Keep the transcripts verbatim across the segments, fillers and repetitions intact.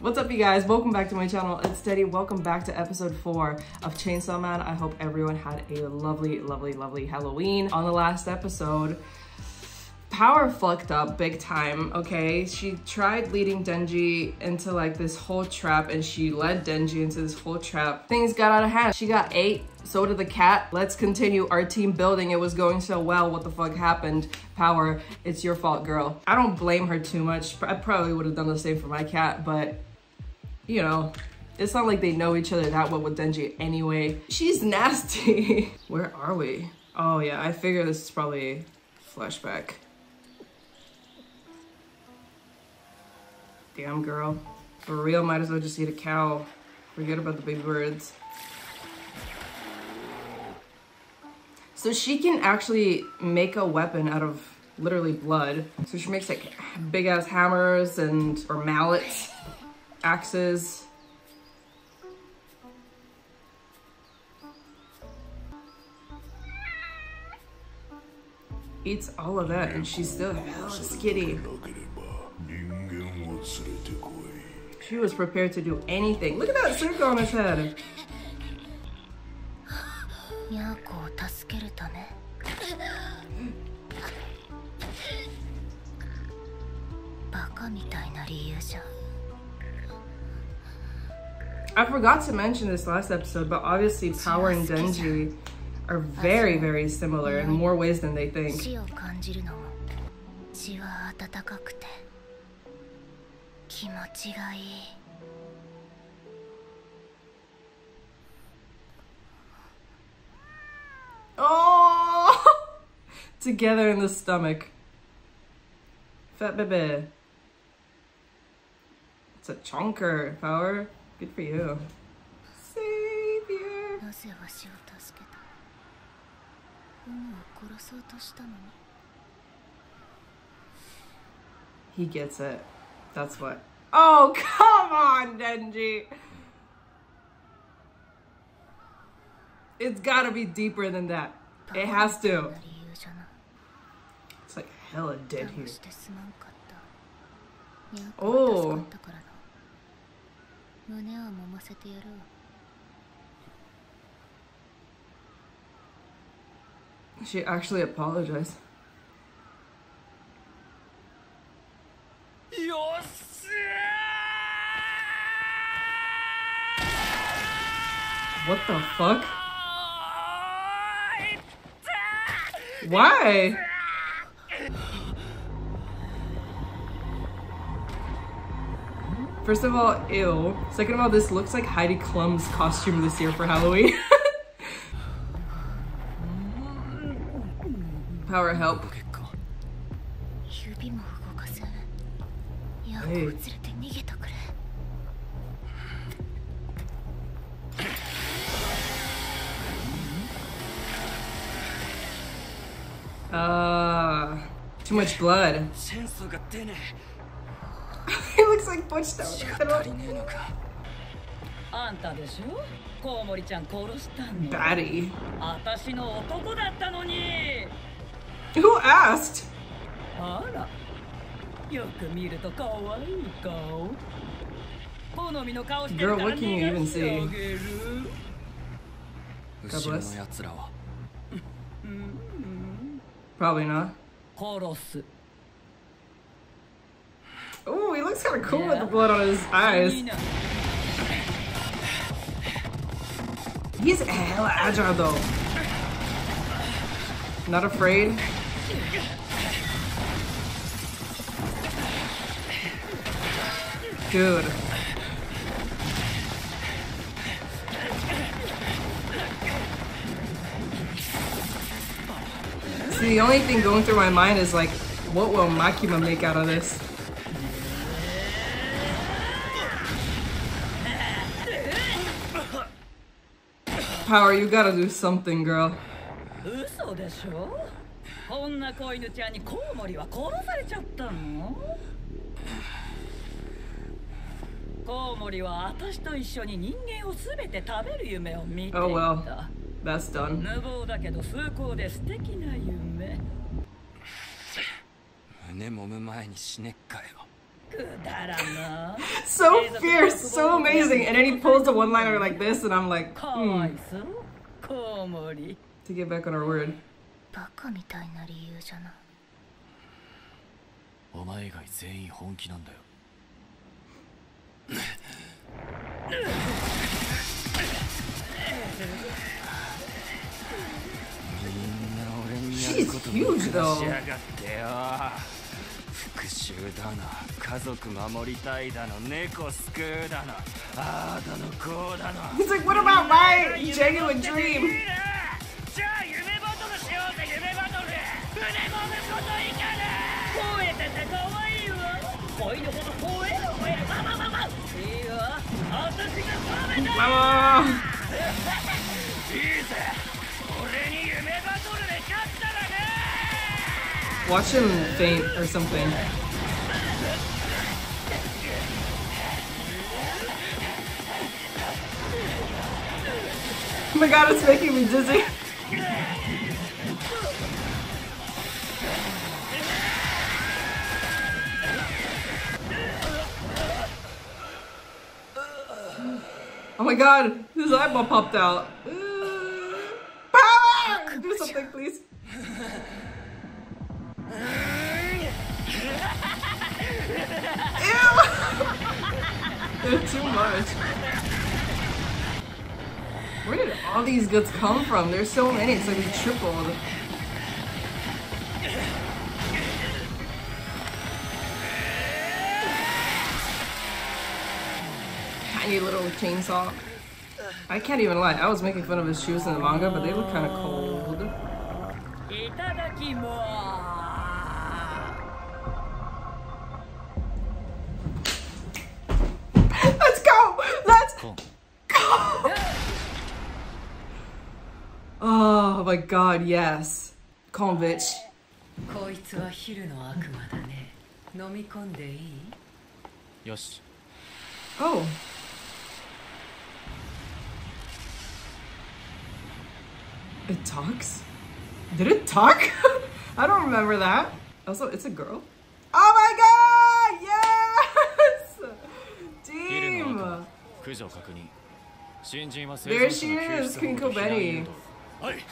What's up, you guys? Welcome back to my channel. It's Teddy. Welcome back to episode four of Chainsaw Man. I hope everyone had a lovely, lovely, lovely Halloween. On the last episode, Power fucked up big time, okay? She tried leading Denji into like this whole trap, and she led Denji into this whole trap. Things got out of hand. She got ate, so did the cat. Let's continue our team building. It was going so well. What the fuck happened? Power, it's your fault, girl. I don't blame her too much. I probably would have done the same for my cat, but you know, it's not like they know each other that well with Denji anyway. She's nasty. Where are we? Oh yeah, I figure this is probably a flashback. Damn, girl. For real, might as well just eat a cow. Forget about the big birds. So she can actually make a weapon out of literally blood. So she makes like big ass hammers and, or mallets, axes. Eats all of that and she's still hella skinny. She was prepared to do anything. Look at that circle on his head. I forgot to mention this last episode, but obviously Power and Denji are very, very similar in more ways than they think. Oh, together in the stomach. Fat baby. It's a chonker, Power. Good for you. Savior. He gets it. That's what. Oh, come on, Denji. It's gotta be deeper than that. It has to. It's like hella dead here. Oh. She actually apologized. What the fuck? Why? First of all, ew. Second of all, this looks like Heidi Klum's costume this year for Halloween. Power, help. Hey. Uh, too much blood. He looks like Butch down the Batty. Who asked? Girl, what can you even see? God bless. Probably not. Oh, he looks kind of cool with the blood on his eyes. He's hella agile though. Not afraid. Dude. See, the only thing going through my mind is like, what will Makima make out of this? Power, you gotta do something, girl. Oh well, that's done. So fierce, so amazing. And then he pulls the one-liner like this, and I'm like, hmm. To get back on our word. She's huge though. He's like, what about my genuine dream? Mama. Watch him faint or something. Oh my god, it's making me dizzy. Oh my god, his eyeball popped out. Power! Do something, please. Ew! They're too much. Where did all these goods come from? There's so many, it's like we tripled. Tiny little chainsaw. I can't even lie, I was making fun of his shoes in the manga, but they look kind of cold. Oh my god, yes. Calm, bitch. Oh. It talks? Did it talk? I don't remember that. Also, it's a girl. Oh my god! Yes! Team! There she is, Queen Kobetti. Hi. Hi.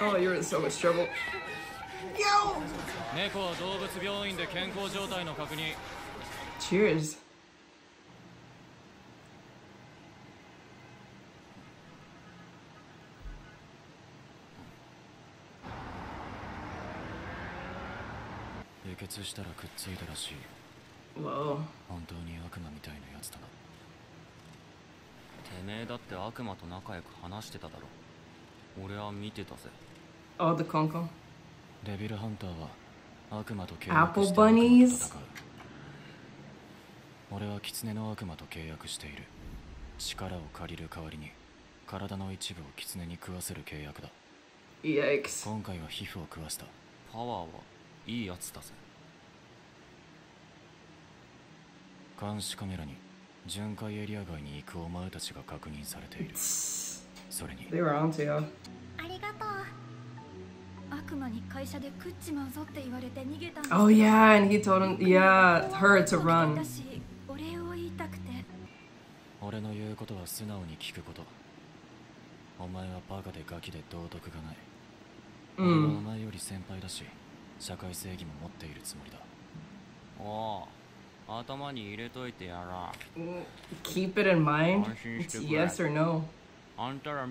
Oh, you're in so much trouble. Yo! Cheers. Whoa. Oh, the Konkon. Apple bunnies? Yikes. They were on to you. Oh yeah, and he told him, yeah, her to run. Mm. Keep it in mind. It's yes or no. I'm not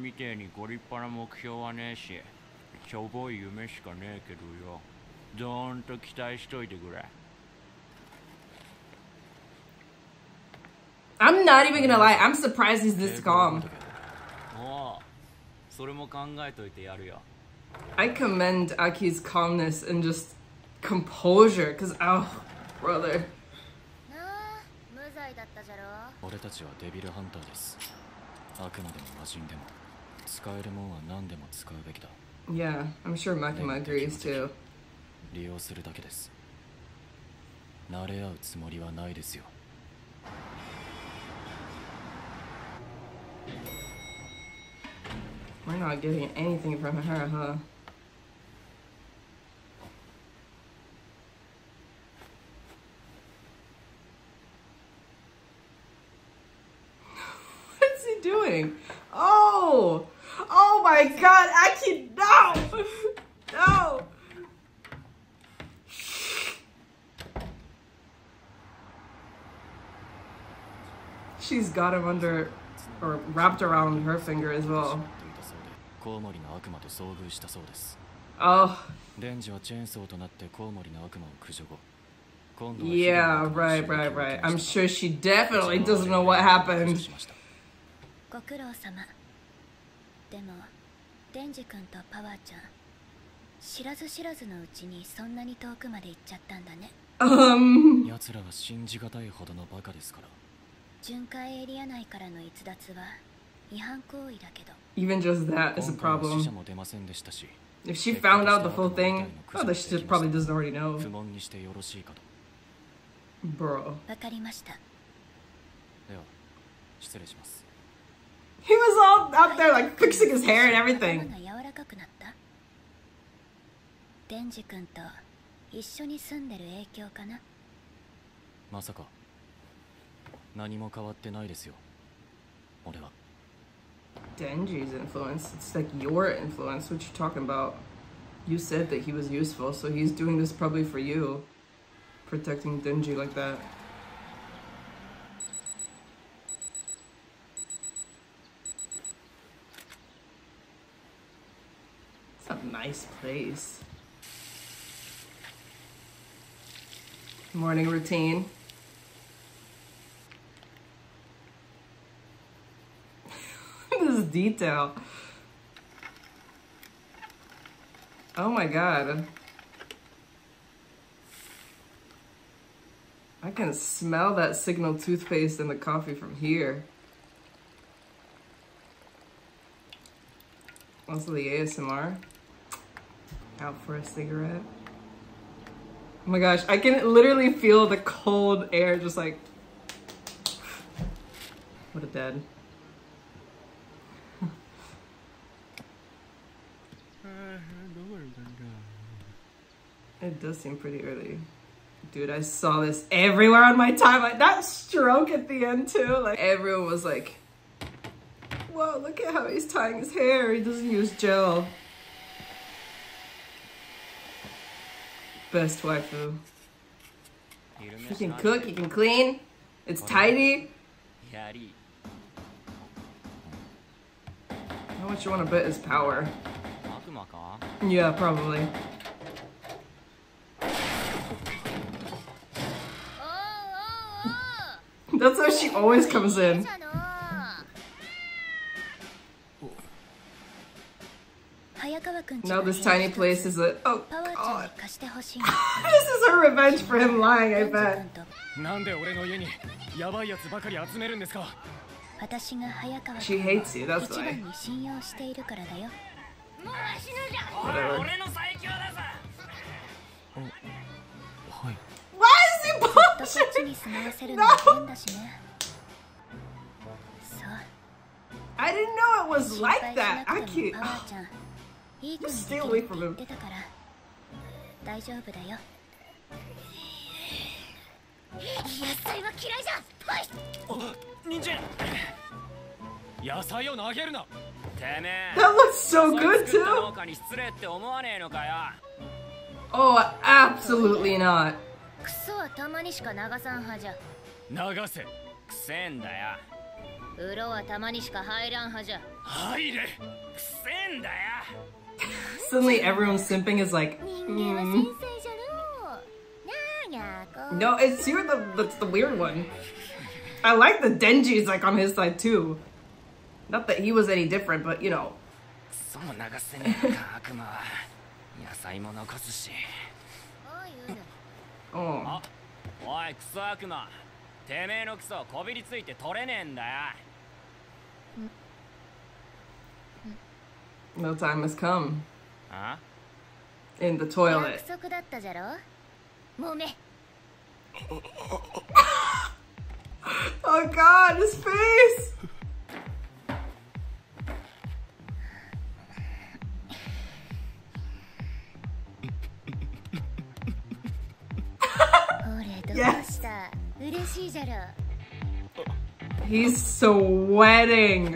even gonna lie, I'm surprised he's this calm. I commend Aki's calmness and just composure, because, oh, brother. Yeah, I'm sure Makima agrees too. We're not getting anything from her, huh? What's he doing? Oh! Oh my god, Aki, no! No! She's got him under, or wrapped around her finger as well. Oh. Yeah, right, right, right. I'm sure she definitely doesn't know what happened. Um... Even just that is a problem. If she found out the full thing, oh, that she probably doesn't already know. Bro. He was all out there like fixing his hair and everything. Denji's influence. It's like your influence. What you talking about? You said that he was useful, so he's doing this probably for you. Protecting Denji like that. It's a nice place. Morning routine. Detail. Oh my god. I can smell that Signal toothpaste in the coffee from here. Also the A S M R. Out for a cigarette. Oh my gosh, I can literally feel the cold air just like... What a dad. It does seem pretty early. Dude, I saw this everywhere on my timeline. That stroke at the end too. Like everyone was like, whoa, look at how he's tying his hair. He doesn't use gel. Best waifu. He can cook, he can clean. It's tidy. How much you want to bet is Power? Yeah, probably. That's how she always comes in. Now this tiny place is a... Oh, God. This is her revenge for him lying, I bet. She hates you, that's why. Whatever. Why is he bullshitting? No! I didn't know it was like that. I can't. Oh. Just stay away from him. That looks so good too. Oh, absolutely not. Suddenly everyone's simping is like, mm. No, it's you're the that's the weird one. I like the Denji's like on his side too. Not that he was any different, but you know. Oh. No time has come. Huh? In the toilet. Oh god, his face! Yes! He's sweating!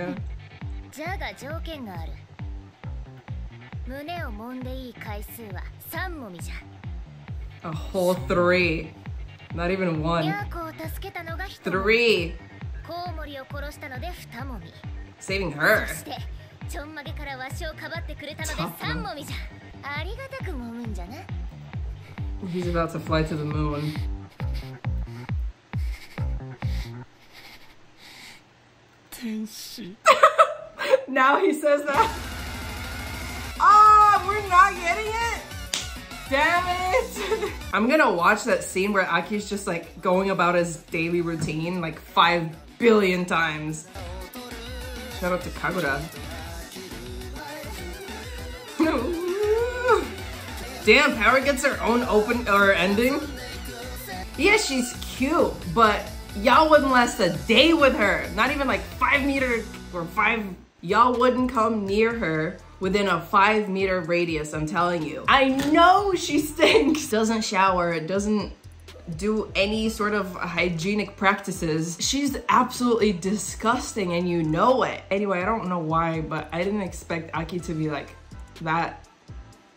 A whole three. Not even one. Three! Saving her. He's about to fly to the moon. Now he says that. Ah, oh, we're not getting it. Damn it. I'm gonna watch that scene where Aki's just like going about his daily routine like five billion times. Shout out to Kagura. Damn, Power gets her own open or ending. Yeah, she's cute, but y'all wouldn't last a day with her. Not even like five meter or five. Y'all wouldn't come near her within a five meter radius, I'm telling you. I know she stinks. Doesn't shower, doesn't do any sort of hygienic practices. She's absolutely disgusting and you know it. Anyway, I don't know why, but I didn't expect Aki to be like that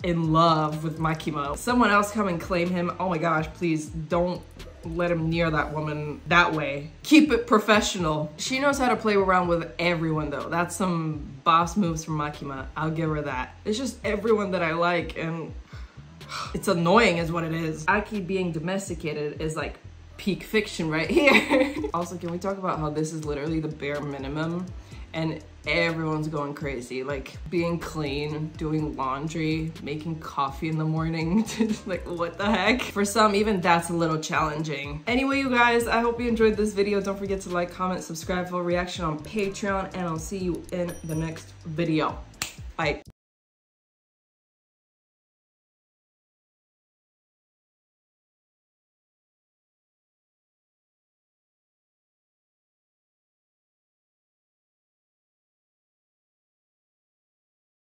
in love with Makima. Someone else come and claim him. Oh my gosh, please don't let him near that woman that way. Keep it professional. She knows how to play around with everyone though. That's some boss moves from Makima. I'll give her that. It's just everyone that I like and it's annoying is what it is. Aki being domesticated is like peak fiction right here. Also, can we talk about how this is literally the bare minimum and everyone's going crazy? Like being clean, doing laundry, making coffee in the morning. Like what the heck? For some, even that's a little challenging. Anyway, you guys, I hope you enjoyed this video. Don't forget to like, comment, subscribe for a reaction on Patreon, and I'll see you in the next video. Bye.